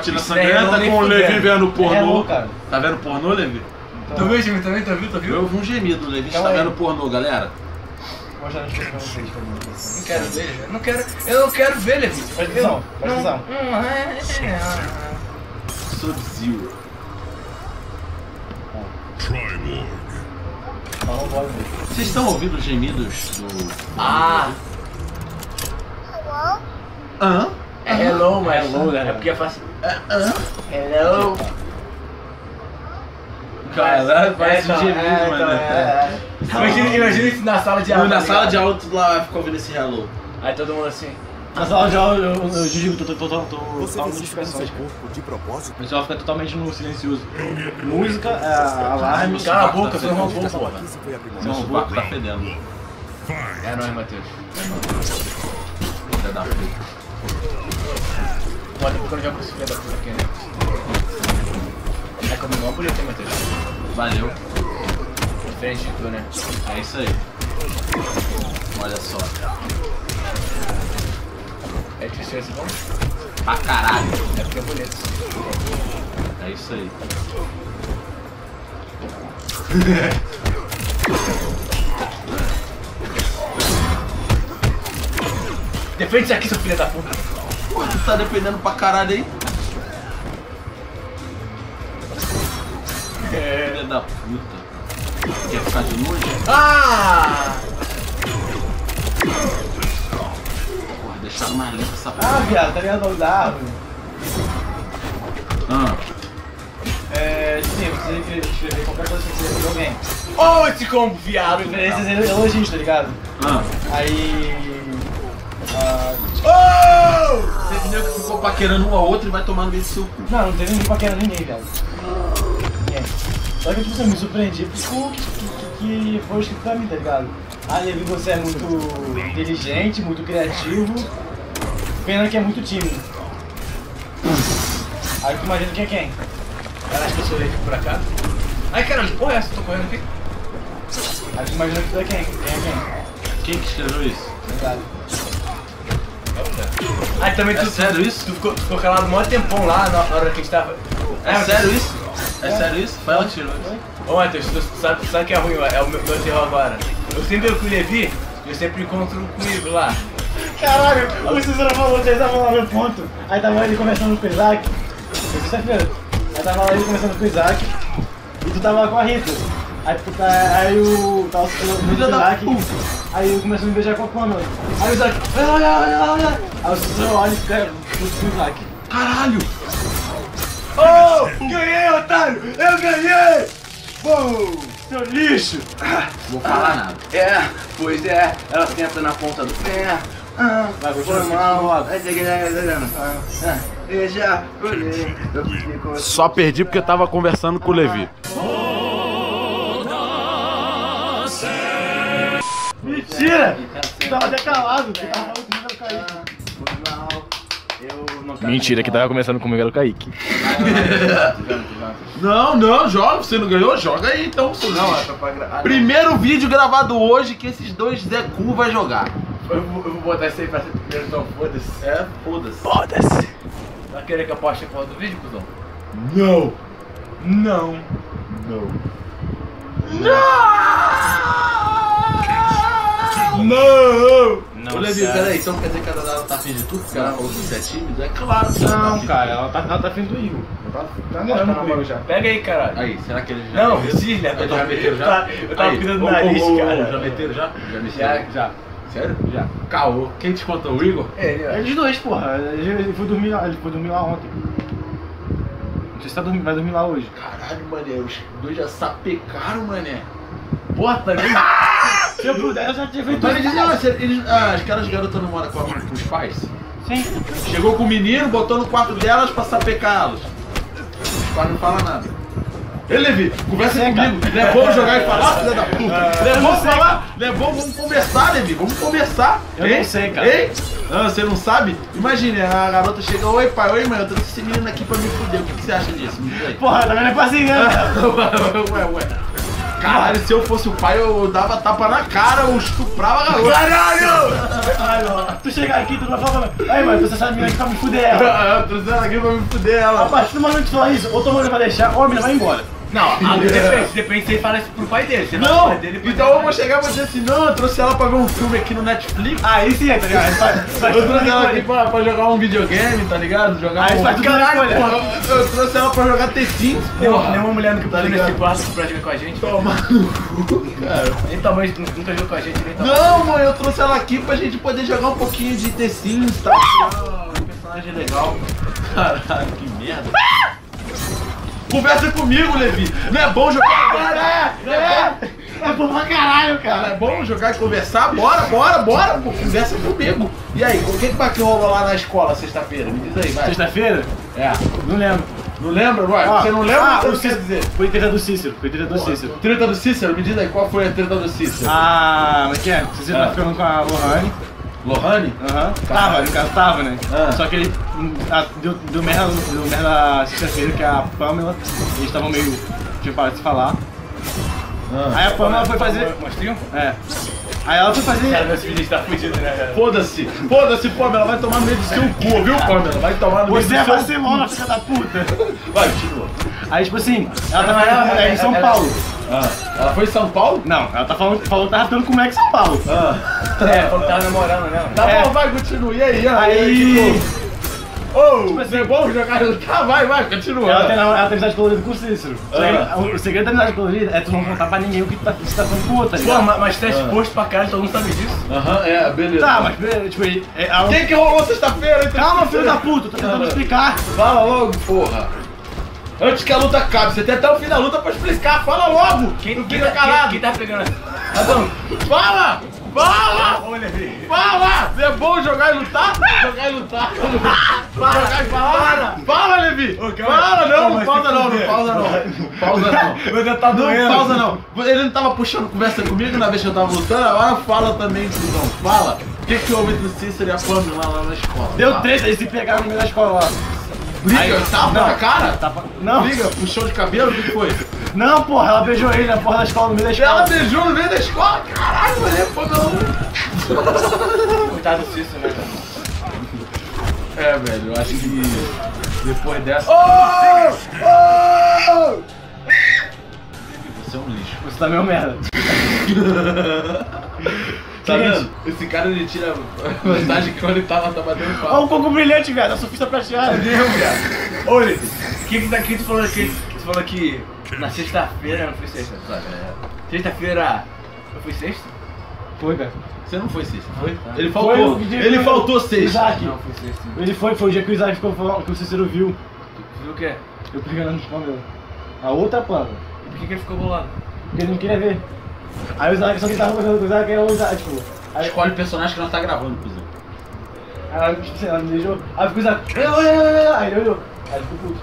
Batina Sangrenta com o Levi vendo pornô. Tá vendo pornô, Levi? Então... Tu viu, Jimmy, também? Tu viu? Eu ouvi um gemido, o Levi está vendo pornô, galera. Vou mostrar as coisas pra vocês. Não quero ver, velho. Não quero... Eu não quero ver, Levi. Faz visão, faz visão. Sub-Zero. Primorg. Vocês estão ouvindo os gemidos do... Ah! Hã? É hello, mas hello, galera. É porque é fácil. Hello. Cara, parece um gemido, mano. Imagina isso na sala de aula. Na sala de aula, tu lá fica ouvindo esse hello. Aí todo mundo assim. Na sala de aula, eu digo, tô notificações. O pessoal fica totalmente no silencioso. Música, alarme. Cala a boca, você não roubou, porra. Seu sovaco tá fedendo. É nóis, Matheus. É nóis. Olha, porque eu já consegui dar tudo aqui, né? É como uma bonita, hein, Matheus? Valeu. Diferente de tu, né? É isso aí. Olha só. É difícil esse bom? Pra caralho. É porque é bonito. É isso aí. Defende isso aqui, seu filho da puta. Porra, tu tá defendendo pra caralho aí. É. Filho da puta. Quer ficar de longe? Ah! Porra, deixaram mais lento essa porra. Ah, viado, tá ligado o nome da árvore? Ah. É. Sim, eu preciso escrever qualquer coisa que você alguém. Oh, esse combo, viado! Esses elogios, tá ligado? Ah. Aí. Oh! Teve nego que ficou paquerando um ao outro e vai tomar no meio do seu cu. Não, não teve ninguém paquerando ninguém, velho. Ninguém. Só que tipo, você me surpreendi porque foi escrito pra mim, tá ligado? Ah, Levi, você é muito inteligente, muito criativo. Pena que é muito tímido. Aí tu imagina quem é quem? Caralho, que eu sou Levi por acaso. Ai caralho, que porra é essa? Tô correndo aqui. Aí tu imagina que tu é quem? Quem é quem? Quem que escreveu isso? Verdade. Aí também tu, sério isso? Tu ficou calado um maior tempão lá na hora que a gente tava. É sério isso? É sério isso? Foi ela que tirou isso. Ô Matheus, tu sabe que é ruim, é o meu terror agora. Eu sempre com o Levi e eu sempre encontro comigo lá. Caralho, o Cícero falou que ele tava lá no ponto. Aí tava ele conversando com o Isaac. Aí tava lá ele conversando com o Isaac. E tu tava lá com a Rita. Aí o tal Isaac. Aí eu comecei a me beijar com a Pona. Aí o Isaac, olha! Aí o Cícero olha e fica com o Isaac. Caralho! Oh! Ganhei, otário! Eu ganhei! Bom, seu lixo! Vou falar nada. É, pois é, ela senta na ponta do pé. Vai foi mal, eu já olhei. Só perdi porque eu tava conversando com o Levi. Mentira! Eu tava até calado, porque tava falando comigo era o Kaique. Mentira, que tava começando comigo era o Kaique. Não, joga, você não ganhou? Joga aí então, seu lixo. Primeiro vídeo gravado hoje que esses dois Zé Cu vai jogar. Eu vou botar isso aí pra ser primeiro, então foda-se. É, foda-se. Foda-se. Vai querer que eu poste a foto do vídeo, cuzão? Não! Não! Não! Não! Não! Não, Levi, peraí, então quer dizer que ela tá afim de tudo? Porque ela falou que você é tímido? É claro que não, tá cara, ela tá afim do Will. Tá namorando comigo já. Pega aí, caralho. Aí, será que ele já. Não, Cília, já meteu já? Eu tava cuidando do nariz, cara. Já meteram já? Já mexeram? Já. Sério? Já. Caô. Quem te contou? O Igor? É, eles dois, porra. Ele foi dormir lá ontem. Não sei se vai dormir lá hoje. Caralho, mané, os dois já sapecaram, mané. Porra, tá ligado? Se eu puder, eu já tinha feito tudo. Aquelas garotas não moram com os pais? Sim. Chegou com o menino, botou no quarto delas pra sapecá-los. Os pais não falam nada. Ei, Levi, conversa comigo. Não é bom jogar e falar, filha da puta. Não é bom falar? Não é bom, vamos conversar, Levi. Vamos conversar. Eu não sei, cara. Ei? Ah, você não sabe? Imagina, a garota chega, oi pai, oi mãe, eu trouxe esse menino aqui pra me fuder. O que você acha disso? Porra, tá vendo é pra assim, né? Ué. Caralho, se eu fosse o pai, eu dava tapa na cara, eu estuprava a garota. Caralho! Tu chegar aqui, tu vai falar, aí, mano, trouxe essa menina aqui pra me fuder ela. Eu trouxe ela aqui pra me fuder ela. A partir do momento que tu fala isso, ou tua mãe vai deixar, ou a menina vai embora. Não, depende se ele fala isso pro pai dele. Você não, pai dele, então eu vou chegar e vou dizer assim, não, eu trouxe ela pra ver um filme aqui no Netflix. Aí sim, tá ligado? Eu trouxe ela aqui pra jogar um videogame, tá ligado? Jogar um... Caralho, eu trouxe ela pra jogar T5, porra. Nenhuma mulher no que tá ligado nesse quarto pra jogar com a gente. Toma no cu, cara. Ele também nunca jogou com a gente. Não, mano, eu trouxe ela aqui pra gente poder jogar um pouquinho de T5, tá ligado? Um personagem legal. Caralho, que merda. Conversa comigo, Levi. Não é bom jogar. É bom pra caralho, cara. É bom jogar e conversar. Bora. Pô, conversa comigo. E aí, o que vai que rolou lá na escola sexta-feira? Me diz aí, vai. Sexta-feira? É. Não lembro. Não lembra, Roy? Você não lembra? O que quer dizer? Foi treta do Cícero. Treta do Cícero? Me diz aí, qual foi a treta do Cícero? Ah, mas que é? O Cícero tá ficando com a Lohane. Lohane? Aham. Tava, no caso tava, né? Só que ele deu merda sexta-feira, que a Pamela, eles estavam meio, tinha parado de falar. Aí a Pamela foi fazer... Mostrinho? É. Aí ela foi fazer... Cara, esse vídeo tá fudido, né, cara? Foda-se, Pamela, vai tomar no meio do seu cu, viu, Pamela? Vai tomar no meio do seu cu. Você vai ser mó na filha da puta. Vai, tio. Aí, tipo assim, ela tava em São Paulo. Ela foi em São Paulo? Não, ela tá falou que tava dando como é que São Paulo. Falou que tava namorando, né? Tá bom, vai, continua. E aí? Aí... Ô, tipo assim, é bom jogar... Tá, vai, continua. Ela tem amizade colorida com o Cícero. O segredo da amizade colorida é tu não contar pra ninguém o que tu tá fazendo com o outro. Pô, mas tá exposto pra caralho, todo mundo sabe disso. Beleza. Tá, mas tipo... O que que rolou sexta-feira? Calma, filho da puta, eu tô tentando explicar. Fala logo, porra. Antes que a luta acabe, você tem até o fim da luta pra explicar, fala logo! Quem tá pegando? Adão, fala! Fala! É bom jogar e lutar? Jogar e falar? Fala, Levi! Fala, não pausa não, Meu dedo tá doendo. Não pausa não. Ele não tava puxando conversa comigo na vez que eu tava lutando, agora fala também, Cícero. Fala! O que que houve entre o Cícero e a Pamela lá na escola? Deu treta, eles se pegaram no meio da escola lá. Briga? Tapa na cara? Não. Briga? Puxou de cabelo? O que foi? Não, porra, ela beijou ele na porra da escola, no meio da escola. Ela beijou no meio da escola? Caralho, mano, pô, não. Coitado do Cícero, né, cara? É, velho, eu acho que depois dessa... Você é um lixo. Você tá meio merda. Tá vendo? Esse cara, ele tira a vantagem que quando ele tava batendo pau. Olha o coco brilhante, velho. A surfista prateada. Meu, velho. Olha, o que daqui tu falou aqui? Tu falou que na sexta-feira, não foi sexta, sabe? Sexta-feira, eu fui sexta? Foi, velho. Você não foi sexta, foi? Tá. Ele faltou. Ele faltou sexta. Isaac. Não, foi sexta. Ele foi o dia que o Isaac ficou falando, que o Cícero viu. Tu viu o quê? Eu pegando no pão, meu. A outra planta. E por que ele ficou bolado? Porque ele não queria ver. Aí o Isaac só que tava conversando com o Isaac, era o Isaac, tipo... Aí... Escolhe o personagem que nós tá gravando, cuzão. Aí ela me beijou, aí ficou o Isaac... Aí ele olhou, aí ficou puto.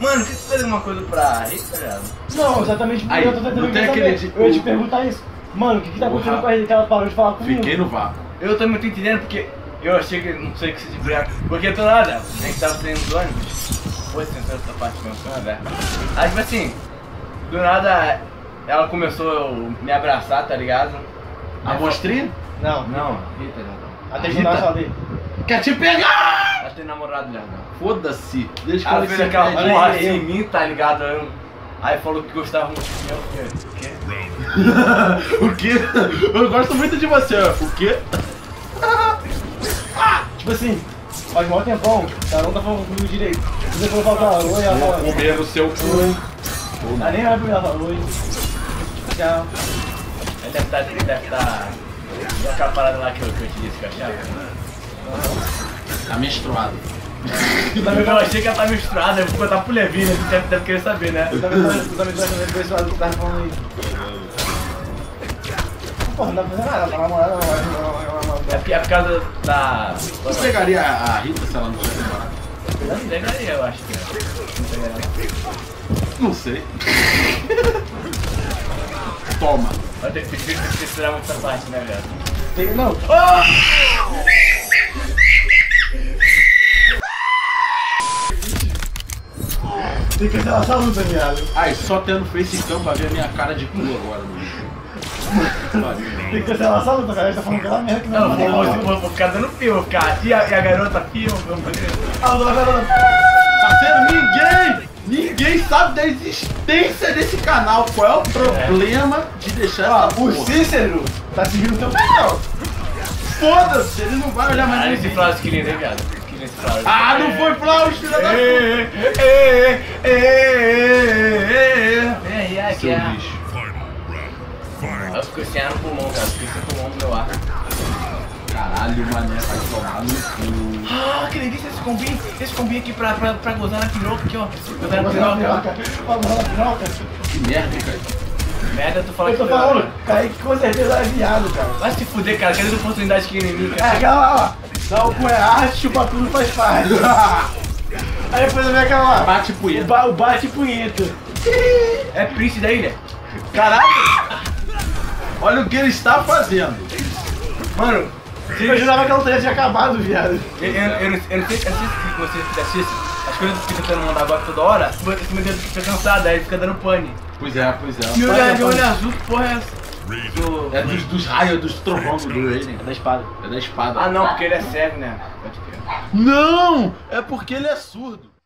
Mano, você fez alguma coisa pra ele, tá ligado? Não, exatamente porque aí, eu tô tentando saber. Eu ia te perguntar isso. Mano, o que tá acontecendo com a gente que ela parou de falar comigo? Fiquei no vácuo. Eu também não tô entendendo porque... Eu achei que... Não sei o que se desbreca. Porque do nada, a gente tava saindo do ônibus. Pô, tentando essa parte do meu sonho, velho. Aí tipo assim... Do nada... Ela começou a me abraçar, tá ligado? A mostrinha? Não. Rita, já. Até de nada ali. Quer te pegar! Ela tem namorado já, não. Foda-se. Deixa ela ver aquela porra assim em mim, tá ligado? Aí falou que gostava muito de mim. O quê? O quê? Eu gosto muito de você. O quê? Tipo assim, faz mó tempão. Ela não tá falando comigo direito. Você falou falar, oi, ela fala. Vou comer no seu cu. Ela nem vai pra mim, oi. Tchau. Ele deve estar aquela parada lá que eu te disse que eu achava. Tá menstruado. Eu achei que ela tá menstruada, eu vou contar pro Levi, né? Você deve querer saber, né? Você tá menstruado, tá falando aí. Porra, não dá pra fazer nada, tá namorada. É por causa da... Você pegaria a Rita se ela não fosse namorada? Não pegaria, eu acho que é. Não sei. Toma! Vai ter que tirar muita parte, né, velho? Tem não! Tem que dar uma luta, viado. Ai, só tendo facecam pra ver a minha cara de cu agora, mano. Tem que cancelar essa luta, cara. A gente tá falando aquela merda que não é. Não, vou ficar dando filme, cara. E a garota filme, meu pai. Ah, não, não. Parceiro, ninguém sabe da existência desse canal. Qual é o problema de deixar essa porra? O Cícero tá seguindo o teu canal. Foda-se, ele não vai olhar mais nele. Esse Flávio que lindo, hein, viado? Ah, não foi Flávio, filho da puta! Vem aí, aqui é. Eu fiquei sem ar no pulmão, cara. Fiquei sem pulmão no meu ar. Caralho, mané, vai tomar no cu. Ah, que delícia esse combi. Esse combi aqui pra gozar na piroca aqui, ó. Eu quero gozar na piroca. Que merda, cara. Merda, tu fala que eu tô falando, Kaique com certeza é viado, cara. Vai se fuder, cara, querendo oportunidade que inimigo. É, aquela lá, ó. O cu é arte, chupa tudo faz parte. Aí depois vem aquela lá. Bate punheta. O bate punheta. É Prince da ilha. Caralho! Olha o que ele está fazendo. Mano, eu jurava que ela não teria acabado, viado. Eu não sei se você fizesse isso. As coisas que você não manda agora toda hora, esse meu dedo fica cansado, aí fica dando pane. Pois é. E olho azul, que porra é essa? É dos raios, dos trovões do Raiden. É da espada. Ah não, porque ele é cego, né? Não! É porque ele é surdo.